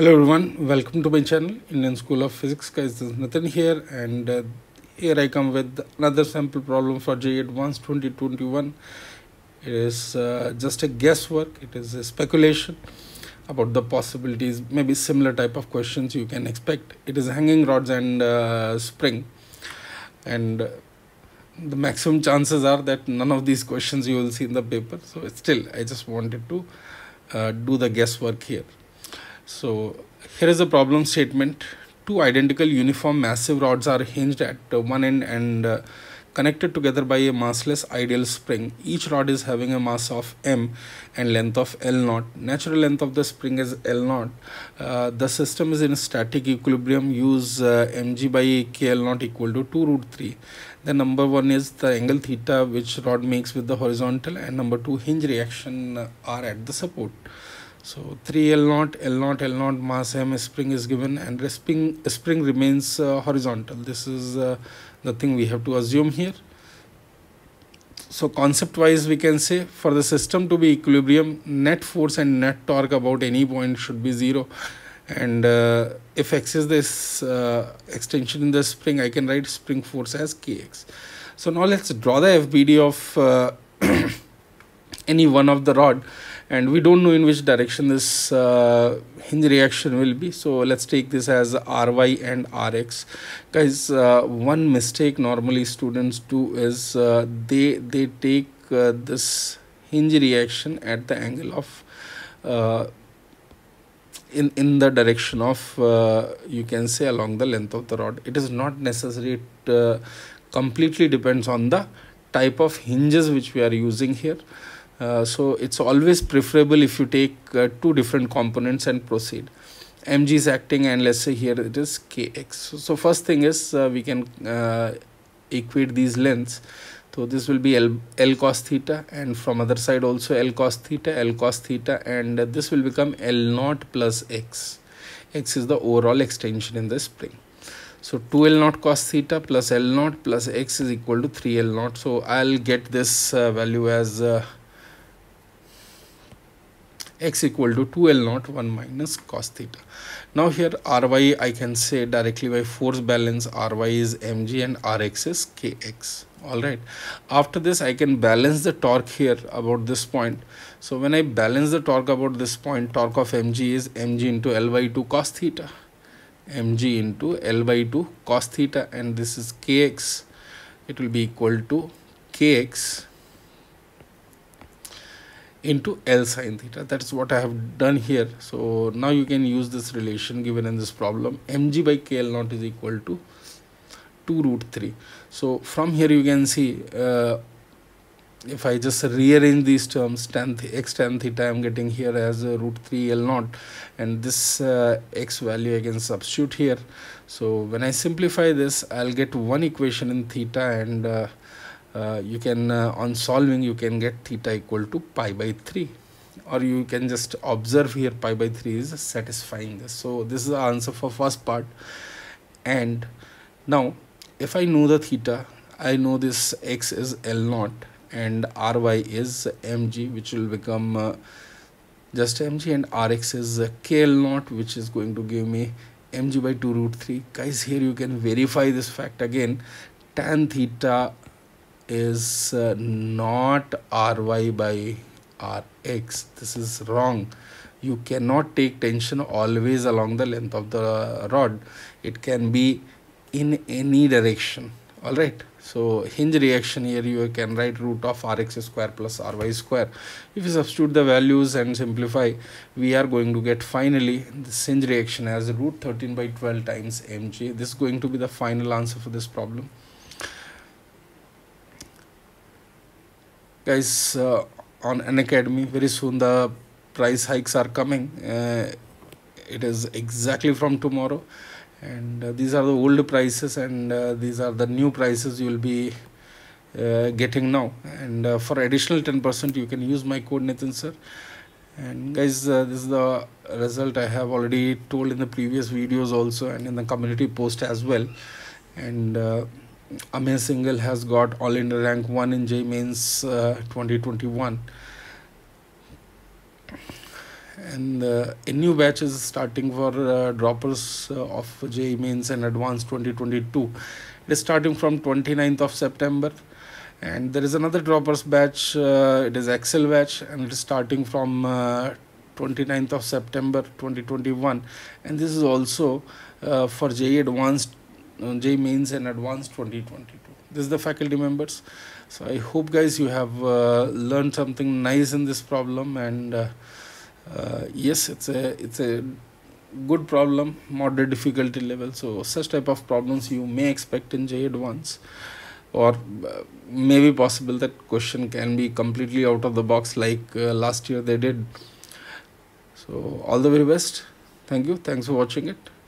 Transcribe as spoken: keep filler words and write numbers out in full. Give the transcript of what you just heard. Hello everyone, welcome to my channel Indian School of Physics. Guys, this is Nitin here, and uh, here I come with another sample problem for J E E Advanced twenty twenty-one. It is uh, just a guesswork, it is a speculation about the possibilities. Maybe similar type of questions you can expect. It is hanging rods and uh, spring, and uh, the maximum chances are that none of these questions you will see in the paper. So still, I just wanted to uh, do the guesswork here. So here is a problem statement. Two identical uniform massive rods are hinged at uh, one end and uh, connected together by a massless ideal spring. Each rod is having a mass of m and length of L naught. Natural length of the spring is L naught. Uh, the system is in static equilibrium. Use uh, mg by k L naught equal to two root three. The number one is the angle theta which rod makes with the horizontal, and number two, hinge reaction uh, are at the support. So three L naught, L naught, L naught mass m spring is given, and spring, spring remains uh, horizontal. This is uh, the thing we have to assume here. So concept wise we can say, for the system to be equilibrium, net force and net torque about any point should be zero. And uh, if x is this uh, extension in the spring, I can write spring force as K X. So now let's draw the F B D of uh, any one of the rod, and we don't know in which direction this uh, hinge reaction will be. So let's take this as R Y and R X. Guys, uh, one mistake normally students do is uh, they they take uh, this hinge reaction at the angle of uh, in in the direction of uh, you can say along the length of the rod. It is not necessary. It uh, completely depends on the type of hinges which we are using here. Uh, so it's always preferable if you take uh, two different components and proceed. M G is acting, and let's say here it is K X. So, so first thing is uh, we can uh, equate these lengths. So this will be L, L cos theta, and from other side also L cos theta, L cos theta, and uh, this will become L naught plus X. X is the overall extension in the spring. So two L naught cos theta plus L naught plus X is equal to three L naught. So I'll get this uh, value as Uh, X equal to two L naught one minus cos theta. Now here R Y I can say directly by force balance. R Y is M G and R X is K X. Alright. After this I can balance the torque here about this point. So when I balance the torque about this point, torque of M G is M G into L by two cos theta. M G into L by two cos theta, and this is K X. It will be equal to K X into L sin theta. That's what I have done here. So now you can use this relation given in this problem. Mg by K L naught is equal to two root three. So from here you can see uh, if I just rearrange these terms, tan th x tan theta I'm getting here as uh, root three L naught, and this uh, x value I can substitute here. So when I simplify this, I'll get one equation in theta, and uh, Uh, you can uh, on solving you can get theta equal to pi by three, or you can just observe here pi by three is satisfying this. So this is the answer for first part. And now if I know the theta, I know this x is L naught and R Y is M G, which will become uh, just M G, and R X is uh, K L naught, which is going to give me M G by two root three. Guys, here you can verify this fact again. Tan theta is uh, not R Y by R X. This is wrong. You cannot take tension always along the length of the rod. It can be in any direction. All right. So hinge reaction here you can write root of R X square plus R Y square. If you substitute the values and simplify, we are going to get finally this hinge reaction as root thirteen by twelve times M G. This is going to be the final answer for this problem. Guys, uh, on Unacademy very soon the price hikes are coming. Uh, it is exactly from tomorrow, and uh, these are the old prices, and uh, these are the new prices you will be uh, getting now. And uh, for additional ten percent you can use my code Nitin sir. And guys, uh, this is the result I have already told in the previous videos also, and in the community post as well. And uh, Aman Singhal has got All India rank one in J E E Mains uh, twenty twenty-one, and uh, a new batch is starting for uh, droppers uh, of J E E Mains and Advanced twenty twenty-two. It is starting from twenty-ninth of September, and there is another droppers batch, uh, it is Excel batch, and it is starting from uh, twenty-ninth of September twenty twenty-one, and this is also uh, for J E E Advanced, uh, J E E Mains and Advanced twenty twenty-two. This is the faculty members. So I hope guys you have uh, learned something nice in this problem, and uh, uh, yes, it's a it's a good problem, moderate difficulty level. So such type of problems you may expect in J E E Advanced, or uh, maybe possible that question can be completely out of the box like uh, last year they did. So all the very best. Thank you. Thanks for watching it.